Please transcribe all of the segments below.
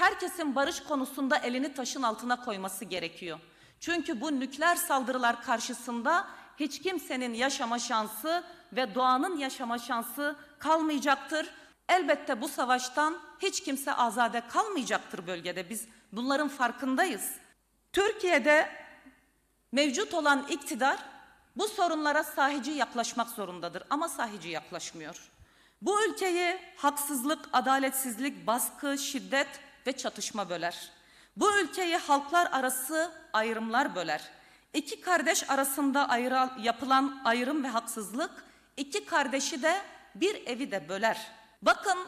herkesin barış konusunda elini taşın altına koyması gerekiyor. Çünkü bu nükleer saldırılar karşısında hiç kimsenin yaşama şansı ve doğanın yaşama şansı kalmayacaktır. Elbette bu savaştan hiç kimse azade kalmayacaktır bölgede. Biz bunların farkındayız. Türkiye'de mevcut olan iktidar bu sorunlara sahici yaklaşmak zorundadır ama sahici yaklaşmıyor. Bu ülkeyi haksızlık, adaletsizlik, baskı, şiddet ve çatışma böler. Bu ülkeyi halklar arası ayrımlar böler. İki kardeş arasında yapılan ayrım ve haksızlık iki kardeşi de bir evi de böler. Bakın,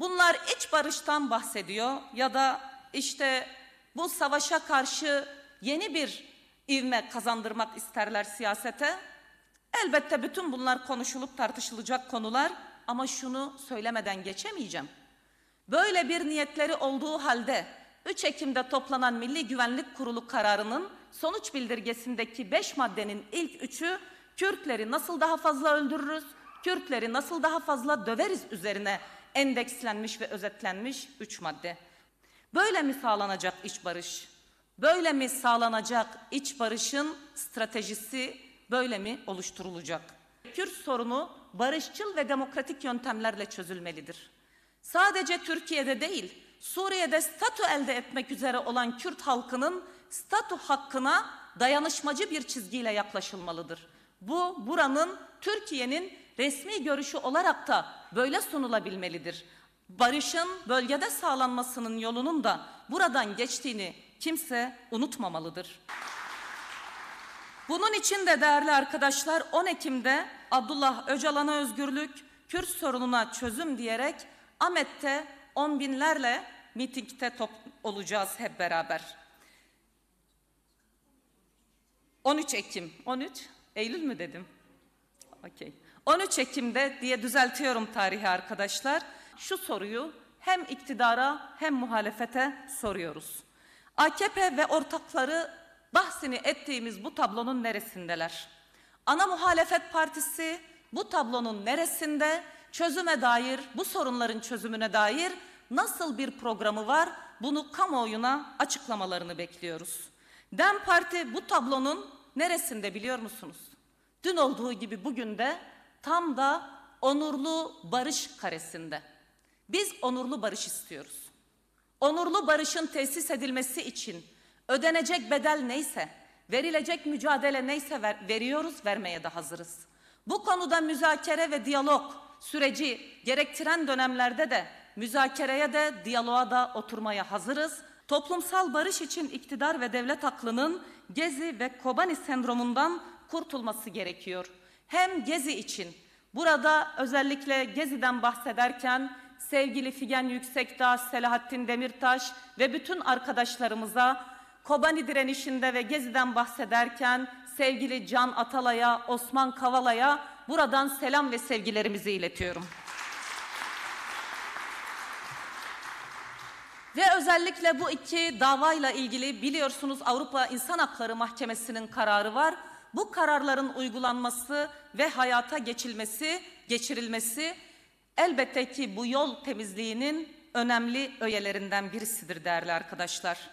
bunlar iç barıştan bahsediyor ya da işte bu savaşa karşı yeni bir ivme kazandırmak isterler siyasete. Elbette bütün bunlar konuşulup tartışılacak konular ama şunu söylemeden geçemeyeceğim. Böyle bir niyetleri olduğu halde 3 Ekim'de toplanan Milli Güvenlik Kurulu kararının sonuç bildirgesindeki 5 maddenin ilk 3'ü Kürtleri nasıl daha fazla öldürürüz, Kürtleri nasıl daha fazla döveriz üzerine endekslenmiş ve özetlenmiş 3 madde. Böyle mi sağlanacak iç barış? Böyle mi sağlanacak iç barışın stratejisi? Böyle mi oluşturulacak? Kürt sorunu barışçıl ve demokratik yöntemlerle çözülmelidir. Sadece Türkiye'de değil, Suriye'de statü elde etmek üzere olan Kürt halkının statü hakkına dayanışmacı bir çizgiyle yaklaşılmalıdır. Bu buranın, Türkiye'nin resmi görüşü olarak da böyle sunulabilmelidir. Barışın bölgede sağlanmasının yolunun da buradan geçtiğini kimse unutmamalıdır. Bunun için de değerli arkadaşlar 10 Ekim'de Abdullah Öcalan'a özgürlük, Kürt sorununa çözüm diyerek Amed'de 10 binlerle mitingde olacağız hep beraber. 13 Ekim'de diye düzeltiyorum tarihi arkadaşlar. Şu soruyu hem iktidara hem muhalefete soruyoruz. AKP ve ortakları bahsini ettiğimiz bu tablonun neresindeler? Ana muhalefet partisi bu tablonun neresinde? Çözüme dair, bu sorunların çözümüne dair nasıl bir programı var? Bunu kamuoyuna açıklamalarını bekliyoruz. Dem Parti bu tablonun neresinde biliyor musunuz? Dün olduğu gibi bugün de tam da onurlu barış karesinde. Biz onurlu barış istiyoruz. Onurlu barışın tesis edilmesi için ödenecek bedel neyse, verilecek mücadele neyse vermeye de hazırız. Bu konuda müzakere ve diyalog süreci gerektiren dönemlerde de müzakereye de diyaloğa da oturmaya hazırız. Toplumsal barış için iktidar ve devlet aklının Gezi ve Kobani sendromundan kurtulması gerekiyor. Hem Gezi için, burada özellikle Gezi'den bahsederken sevgili Figen Yüksekdağ, Selahattin Demirtaş ve bütün arkadaşlarımıza, Kobani direnişinde ve Gezi'den bahsederken sevgili Can Atalay'a, Osman Kavala'ya buradan selam ve sevgilerimizi iletiyorum. Ve özellikle bu iki davayla ilgili biliyorsunuz Avrupa İnsan Hakları Mahkemesi'nin kararı var. Bu kararların uygulanması ve hayata geçirilmesi elbette ki bu yol temizliğinin önemli öğelerinden birisidir değerli arkadaşlar.